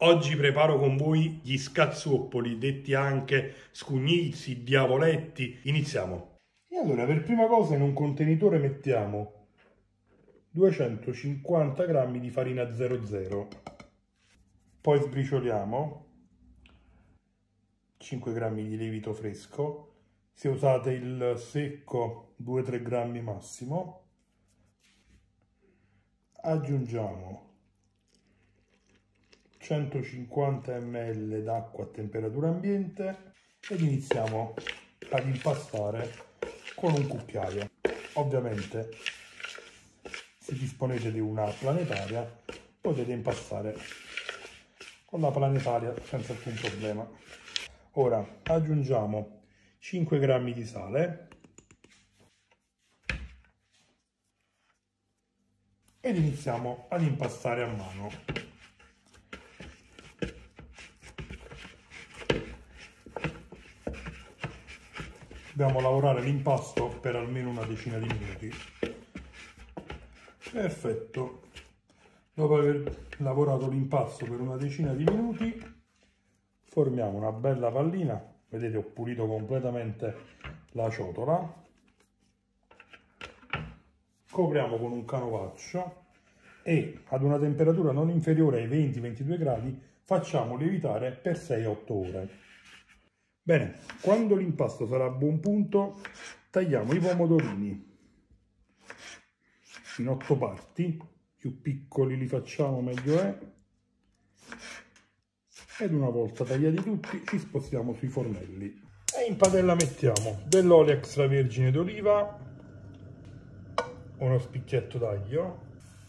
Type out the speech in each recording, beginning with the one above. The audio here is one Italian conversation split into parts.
Oggi preparo con voi gli scazzuoppoli, detti anche scugnizi, diavoletti. Iniziamo! E allora, per prima cosa, in un contenitore mettiamo 250 g di farina 00, poi sbricioliamo 5 g di lievito fresco, se usate il secco 2-3 g massimo, aggiungiamo 150 ml d'acqua a temperatura ambiente ed iniziamo ad impastare con un cucchiaio. Ovviamente, se disponete di una planetaria, potete impastare con la planetaria senza alcun problema. Ora aggiungiamo 5 g di sale ed iniziamo ad impastare a mano. Dobbiamo lavorare l'impasto per almeno una decina di minuti. Perfetto. Dopo aver lavorato l'impasto per una decina di minuti, formiamo una bella pallina. Vedete, ho pulito completamente la ciotola. Copriamo con un canovaccio e, ad una temperatura non inferiore ai 20-22 gradi, facciamo lievitare per 6-8 ore. Bene, quando l'impasto sarà a buon punto, tagliamo i pomodorini in 8 parti, più piccoli li facciamo meglio è, ed una volta tagliati tutti ci spostiamo sui fornelli. E in padella mettiamo dell'olio extravergine d'oliva, uno spicchietto d'aglio,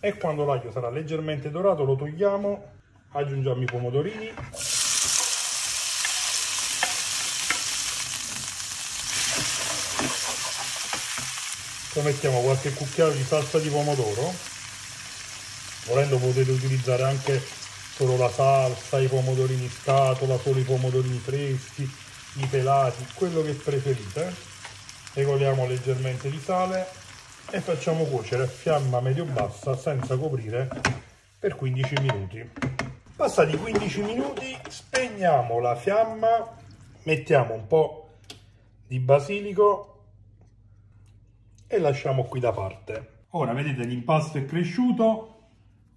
e quando l'aglio sarà leggermente dorato lo togliamo, aggiungiamo i pomodorini, mettiamo qualche cucchiaio di salsa di pomodoro. Volendo potete utilizzare anche solo la salsa, i pomodorini in scatola, solo i pomodorini freschi, i pelati, quello che preferite. Regoliamo leggermente di sale e facciamo cuocere a fiamma medio-bassa senza coprire per 15 minuti. Passati 15 minuti spegniamo la fiamma, mettiamo un po' di basilico e lasciamo qui da parte. Ora vedete, l'impasto è cresciuto,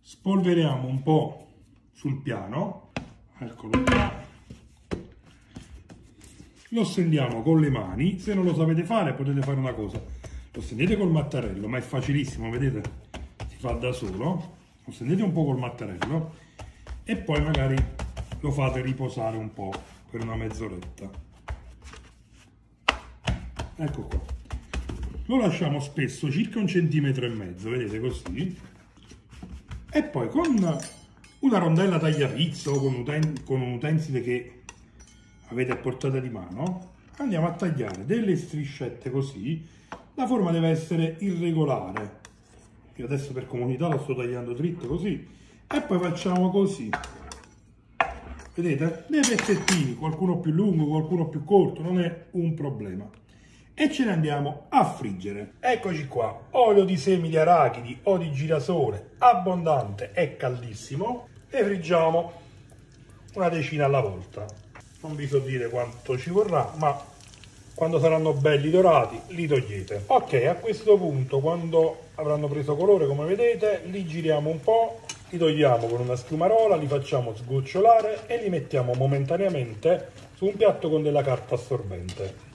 spolveriamo un po' sul piano, eccolo qua, lo stendiamo con le mani. Se non lo sapete fare potete fare una cosa: lo stendete col mattarello, ma è facilissimo, vedete, si fa da solo. Lo stendete un po' col mattarello e poi magari lo fate riposare un po' per una mezz'oretta. Ecco qua. Lo lasciamo spesso circa 1,5 cm, vedete, così, e poi con una rondella tagliapizza o con un utensile che avete a portata di mano andiamo a tagliare delle striscette così. La forma deve essere irregolare, io adesso per comodità lo sto tagliando dritto così, e poi facciamo così, vedete, dei pezzettini, qualcuno più lungo, qualcuno più corto, non è un problema. E ce ne andiamo a friggere. Eccoci qua, olio di semi di arachidi o di girasole abbondante e caldissimo, e friggiamo una decina alla volta. Non vi so dire quanto ci vorrà, ma quando saranno belli dorati li togliete. Ok, a questo punto, quando avranno preso colore come vedete, li giriamo un po', li togliamo con una schiumarola, li facciamo sgocciolare e li mettiamo momentaneamente su un piatto con della carta assorbente.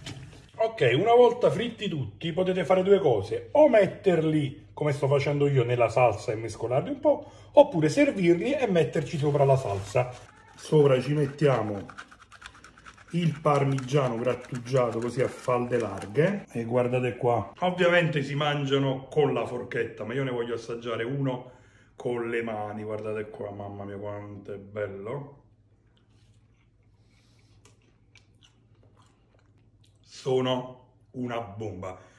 Ok, una volta fritti tutti potete fare due cose: o metterli, come sto facendo io, nella salsa e mescolarli un po', oppure servirli e metterci sopra la salsa. Sopra ci mettiamo il parmigiano grattugiato così a falde larghe, e guardate qua. Ovviamente si mangiano con la forchetta, ma io ne voglio assaggiare uno con le mani. Guardate qua, mamma mia quanto è bello. Sono una bomba.